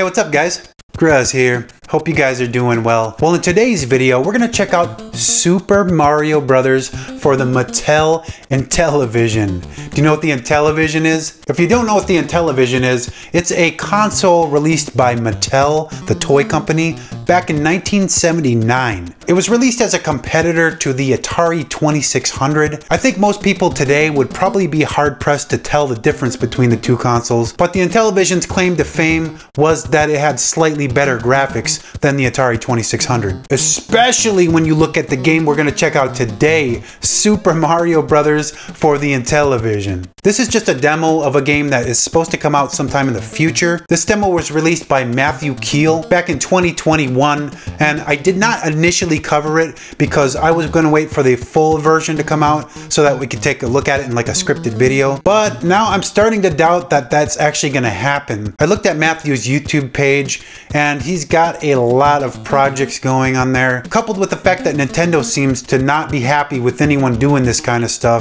Hey, what's up guys? Graz here. Hope you guys are doing well. Well, in today's video, we're gonna check out Super Mario Bros. For the Mattel Intellivision. Do you know what the Intellivision is? If you don't know what the Intellivision is, it's a console released by Mattel, the toy company, back in 1979. It was released as a competitor to the Atari 2600. I think most people today would probably be hard-pressed to tell the difference between the two consoles, but the Intellivision's claim to fame was that it had slightly better graphics than the Atari 2600. Especially when you look at the game we're gonna check out today, Super Mario Bros. For the Intellivision. This is just a demo of a game that is supposed to come out sometime in the future. This demo was released by Matthew Kiehl back in 2021, and I did not initially cover it because I was gonna wait for the full version to come out so that we could take a look at it in like a scripted video. But now I'm starting to doubt that that's actually gonna happen. I looked at Matthew's YouTube page, and he's got a lot of projects going on there, coupled with the fact that Nintendo seems to not be happy with anyone doing this kind of stuff.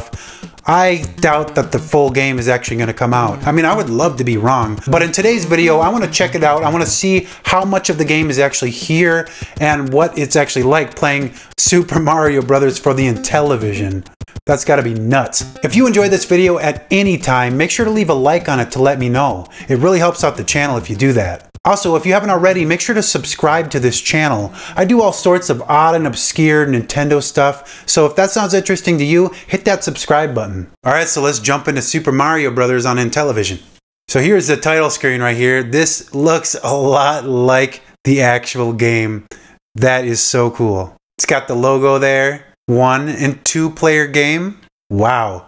I doubt that the full game is actually going to come out. I mean, I would love to be wrong, but in today's video, I want to check it out. I want to see how much of the game is actually here and what it's actually like playing Super Mario Bros. For the Intellivision. That's got to be nuts. If you enjoyed this video at any time, make sure to leave a like on it to let me know. It really helps out the channel if you do that. Also, if you haven't already, make sure to subscribe to this channel. I do all sorts of odd and obscure Nintendo stuff, so if that sounds interesting to you, hit that subscribe button. Alright, so let's jump into Super Mario Bros. On Intellivision. So here's the title screen right here. This looks a lot like the actual game. That is so cool. It's got the logo there. 1- and 2-player game. Wow.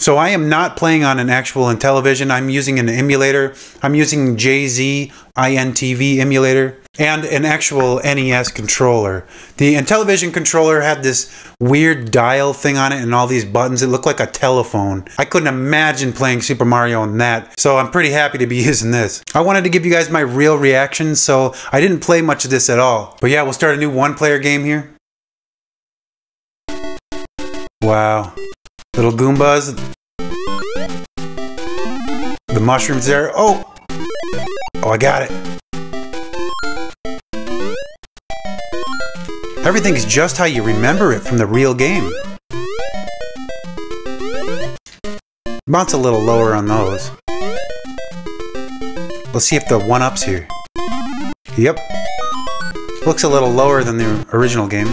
So I am not playing on an actual Intellivision. I'm using an emulator. I'm using Jay-Z INTV emulator and an actual NES controller. The Intellivision controller had this weird dial thing on it and all these buttons. It looked like a telephone. I couldn't imagine playing Super Mario on that, so I'm pretty happy to be using this. I wanted to give you guys my real reaction, so I didn't play much of this at all. But yeah, we'll start a new 1-player game here. Wow. Little Goombas. The mushrooms there. Oh! Oh, I got it. Everything is just how you remember it from the real game. Bounce a little lower on those. Let's see if the 1-up's here. Yep. Looks a little lower than the original game.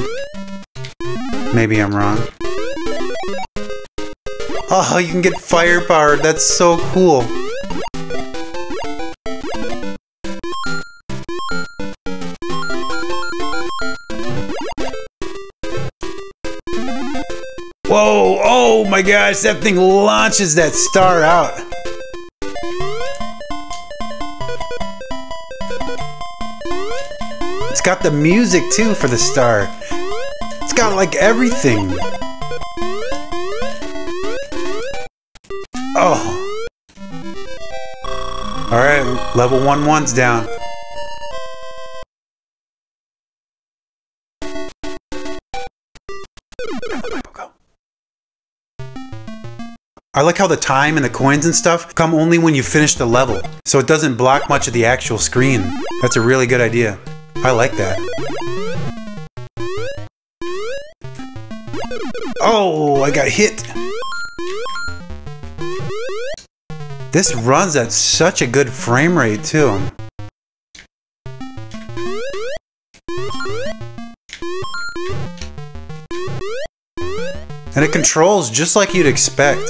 Maybe I'm wrong. Oh, you can get firepower. That's so cool. Whoa, oh my gosh, that thing launches that star out. It's got the music too for the star. It's got like everything. Oh. Alright, level 1-1's down. Go. I like how the time and the coins and stuff come only when you finish the level, so it doesn't block much of the actual screen. That's a really good idea. I like that. Oh, I got hit! This runs at such a good frame rate, too. And it controls just like you'd expect.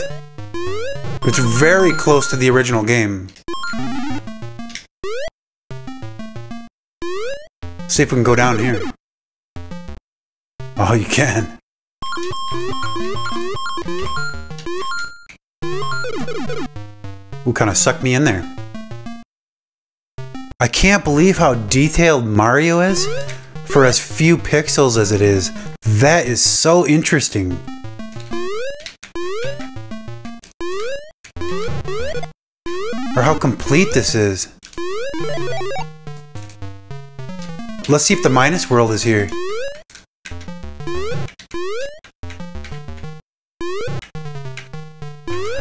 It's very close to the original game. Let's see if we can go down here. Oh, you can. Ooh, kind of sucked me in there. I can't believe how detailed Mario is for as few pixels as it is. That is so interesting. Or how complete this is. Let's see if the Minus World is here.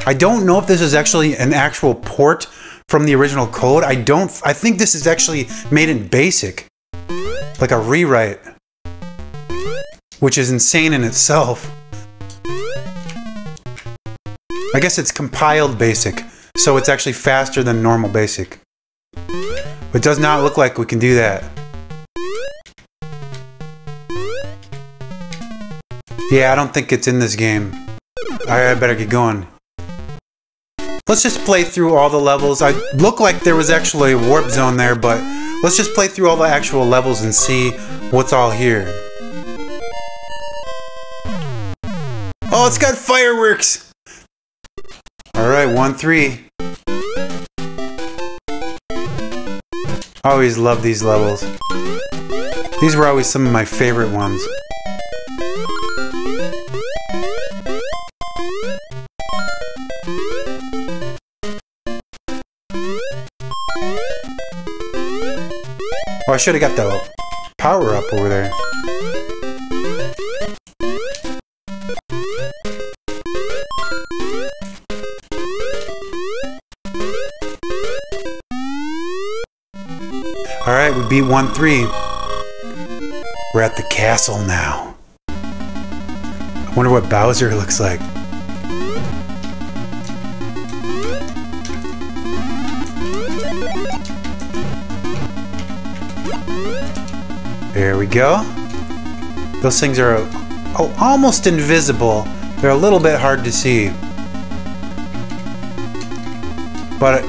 I don't know if this is actually an actual port from the original code. I think this is actually made in BASIC. Like a rewrite. Which is insane in itself. I guess it's compiled BASIC, so it's actually faster than normal BASIC. It does not look like we can do that. Yeah, I don't think it's in this game. I better get going. Let's just play through all the levels. I look like there was actually a warp zone there, but let's just play through all the actual levels and see what's all here. Oh, it's got fireworks! Alright, 1-3. I always love these levels. These were always some of my favorite ones. Oh, I should have got the power up over there. Alright, we beat 1-3. We're at the castle now. I wonder what Bowser looks like. There we go. Those things are almost invisible. They're a little bit hard to see. But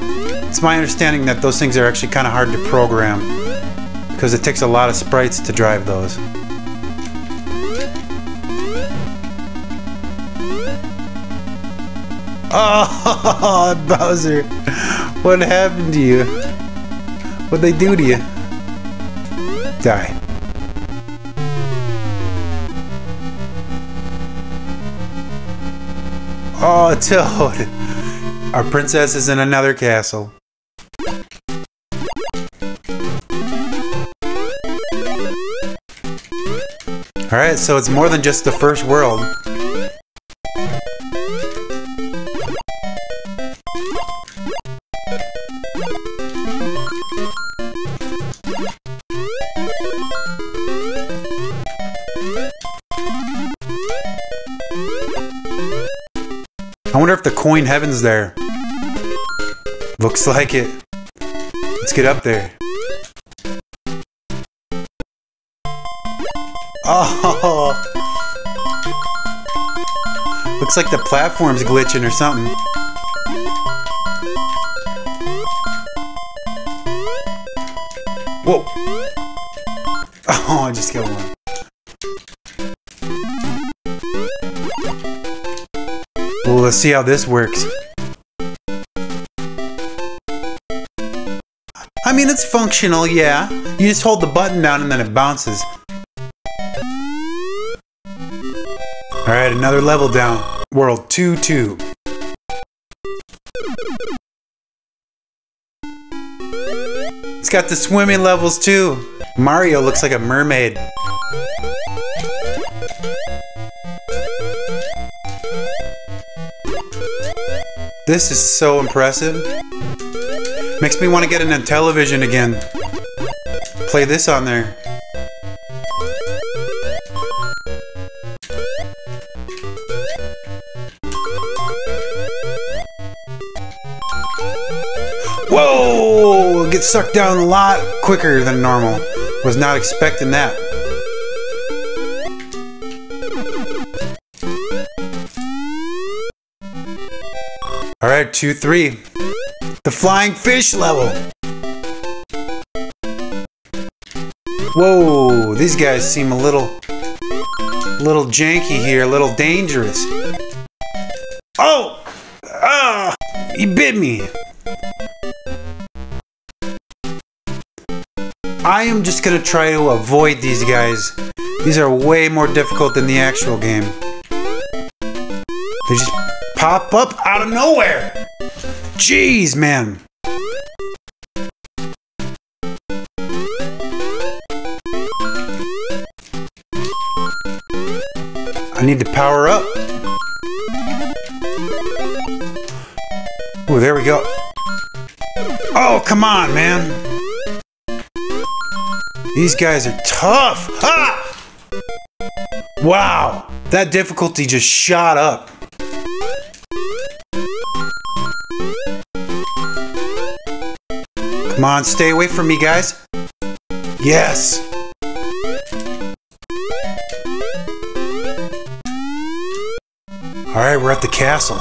it's my understanding that those things are actually kind of hard to program, because it takes a lot of sprites to drive those. Oh, Bowser, what happened to you? What'd they do to you? Die. Oh, Toad! Our princess is in another castle. Alright, so it's more than just the first world. I wonder if the coin heaven's there. Looks like it. Let's get up there. Oh! Looks like the platform's glitching or something. Whoa! Oh, I just killed one. Well, let's see how this works. I mean, it's functional, yeah. You just hold the button down and then it bounces. Alright, another level down. World 2-2. It's got the swimming levels too. Mario looks like a mermaid. This is so impressive. Makes me want to get an Intellivision again. Play this on there. Whoa! It gets sucked down a lot quicker than normal. Was not expecting that. Alright, 2-3. The flying fish level! Whoa, these guys seem a little janky here, a little dangerous. Oh! Ah! He bit me! I am just gonna try to avoid these guys. These are way more difficult than the actual game. They just pop up out of nowhere! Jeez, man! I need to power up. Oh, there we go. Oh, come on, man. These guys are tough. Ah! Wow, that difficulty just shot up. Come on, stay away from me, guys. Yes. All right, we're at the castle.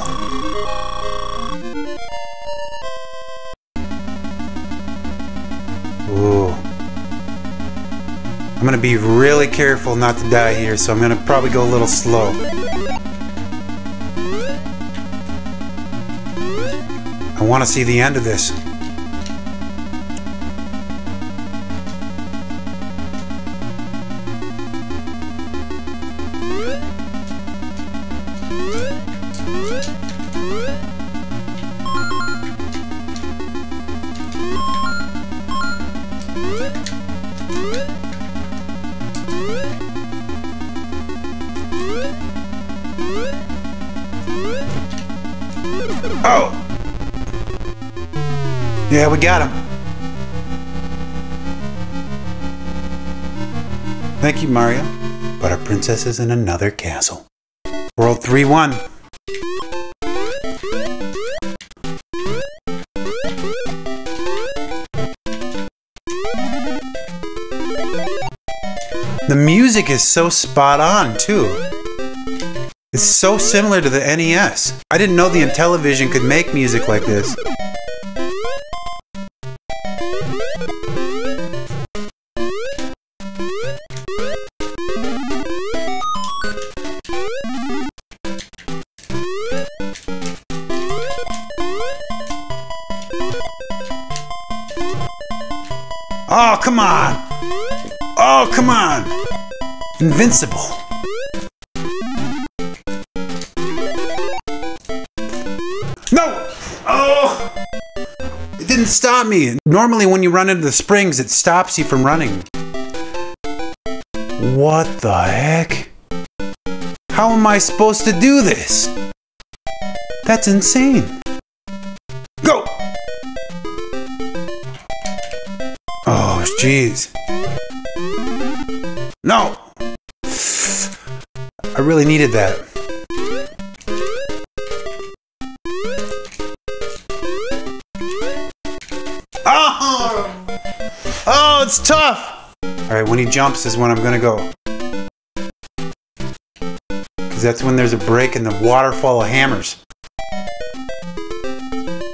Ooh. I'm gonna be really careful not to die here, so I'm gonna probably go a little slow. I wanna see the end of this. Oh! Yeah, we got him. Thank you, Mario. But our princess is in another castle. World 3-1. The music is so spot on, too. It's so similar to the NES. I didn't know the Intellivision could make music like this. Oh, come on! Oh, come on! Invincible. Stop me. Normally when you run into the springs, it stops you from running. What the heck? How am I supposed to do this? That's insane. Go! Oh, jeez. No! I really needed that. Oh, it's tough! Alright, when he jumps is when I'm gonna go. Because that's when there's a break in the waterfall of hammers.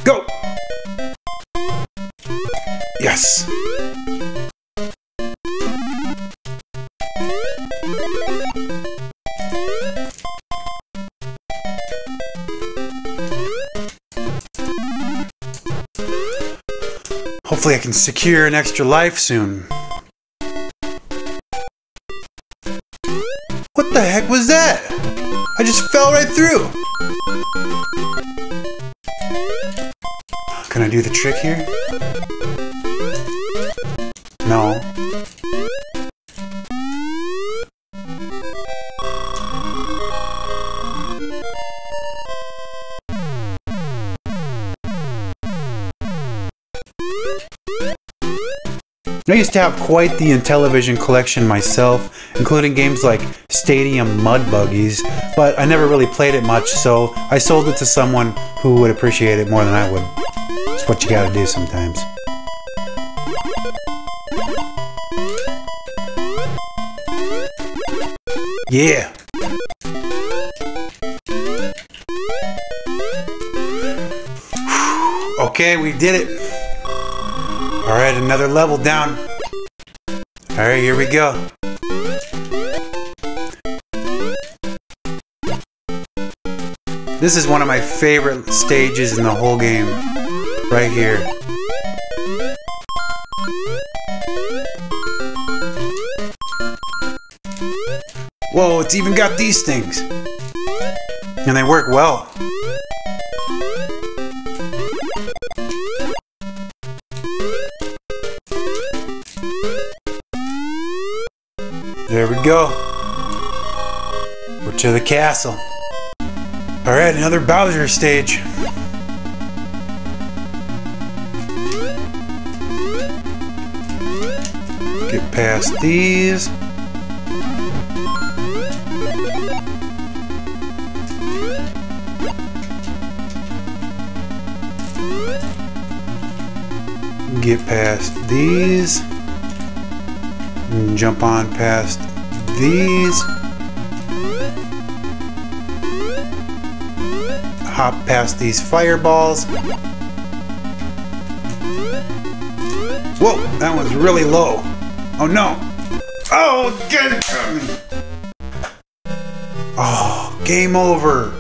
Go! Yes! Hopefully I can secure an extra life soon. What the heck was that? I just fell right through! Can I do the trick here? No. I used to have quite the Intellivision collection myself, including games like Stadium Mud Buggies, but I never really played it much, so I sold it to someone who would appreciate it more than I would. It's what you gotta do sometimes. Yeah! Okay, we did it! Alright, another level down. Alright, here we go. This is one of my favorite stages in the whole game. Right here. Whoa, it's even got these things. And they work well. There we go. We're to the castle. Alright, another Bowser stage. Get past these. Get past these. And jump on past these. Hop past these fireballs. Whoa, that one's really low. Oh no! Oh, get it! Oh, game over!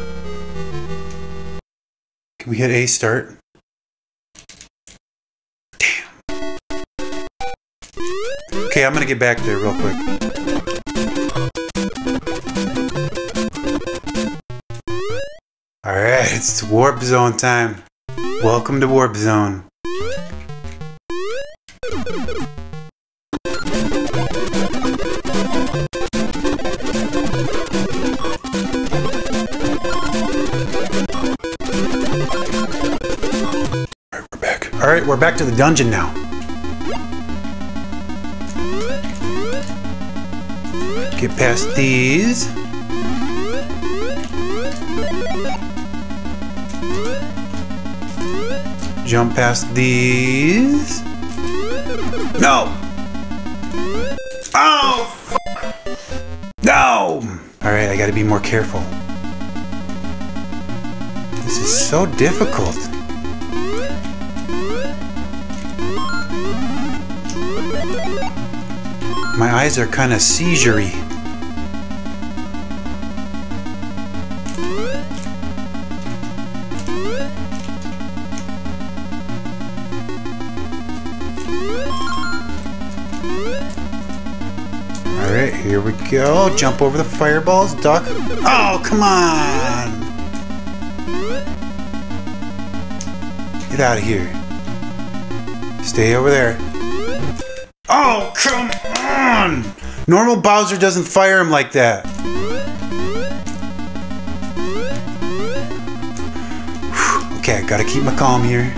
Can we hit A start? Damn. Okay, I'm gonna get back there real quick. Alright, it's Warp Zone time. Welcome to Warp Zone. Alright, we're back. Alright, we're back to the dungeon now. Get past these. Jump past these. No! Oh! Fuck. No! Alright, I gotta be more careful. This is so difficult. My eyes are kinda seizure-y. Alright, here we go. Jump over the fireballs, duck. Oh, come on! Get out of here. Stay over there. Oh, come on! Normal Bowser doesn't fire him like that. Whew. Okay, I gotta keep my calm here.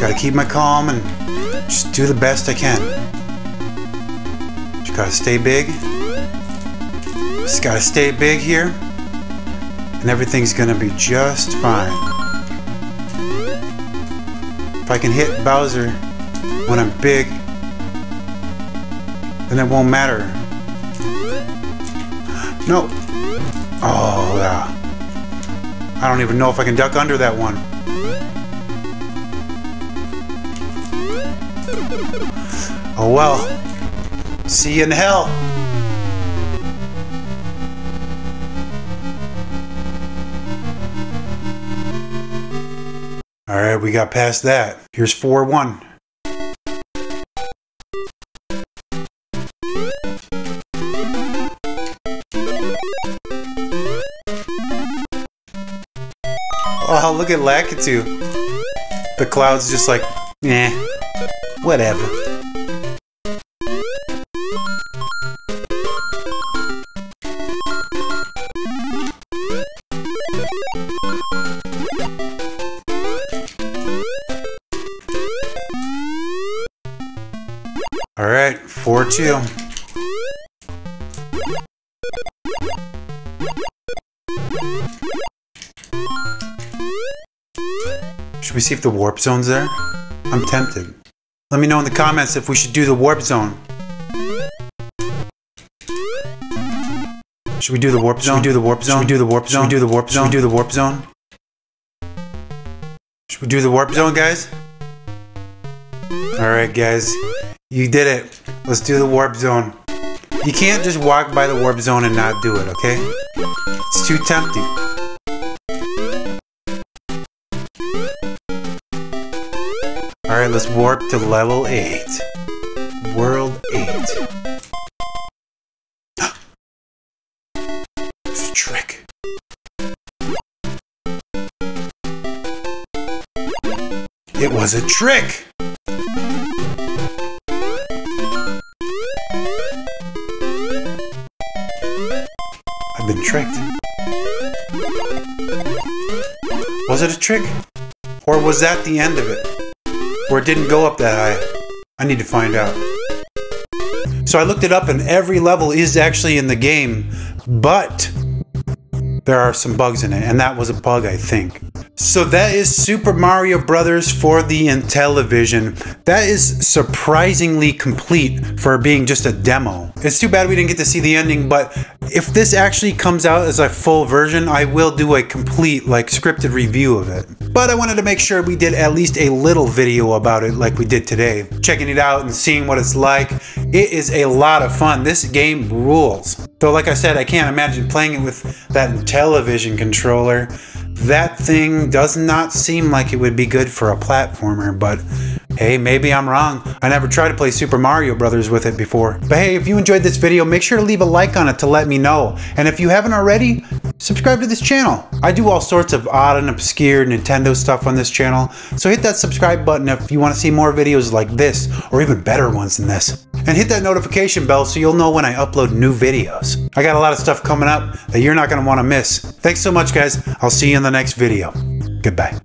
Gotta keep my calm and just do the best I can. Gotta stay big. Just gotta stay big here. And everything's gonna be just fine. If I can hit Bowser when I'm big, then it won't matter. No. Oh, yeah. I don't even know if I can duck under that one. Oh, well. See you in hell. All right, we got past that. Here's 4-1. Oh, look at Lakitu. The cloud's just like, eh, whatever. All right, 4-2. Should we see if the warp zone's there? I'm tempted. Let me know in the comments if we should do the warp zone. Should we do the warp zone? Should we do the warp zone? Should we do the warp zone? Should we do the warp zone? Should we do the warp zone? Should we do the warp zone, guys? All right, guys. You did it. Let's do the warp zone. You can't just walk by the warp zone and not do it, okay? It's too tempting. Alright, let's warp to level 8. World 8. It's a trick. It was a trick! Been tricked. Was it a trick? Or was that the end of it? Or it didn't go up that high? I need to find out. So I looked it up and every level is actually in the game, but there are some bugs in it, and that was a bug, I think. So that is Super Mario Bros. For the Intellivision. That is surprisingly complete for being just a demo. It's too bad we didn't get to see the ending, but if this actually comes out as a full version, I will do a complete, like, scripted review of it. But I wanted to make sure we did at least a little video about it like we did today. Checking it out and seeing what it's like. It is a lot of fun. This game rules. Though, like I said, I can't imagine playing it with that Intellivision controller. That thing does not seem like it would be good for a platformer, but hey, maybe I'm wrong. I never tried to play Super Mario Bros. With it before. But hey, if you enjoyed this video, make sure to leave a like on it to let me know. And if you haven't already, subscribe to this channel. I do all sorts of odd and obscure Nintendo stuff on this channel, so hit that subscribe button if you want to see more videos like this, or even better ones than this. And hit that notification bell so you'll know when I upload new videos. I got a lot of stuff coming up that you're not going to want to miss. Thanks so much, guys. I'll see you in the next video. Goodbye.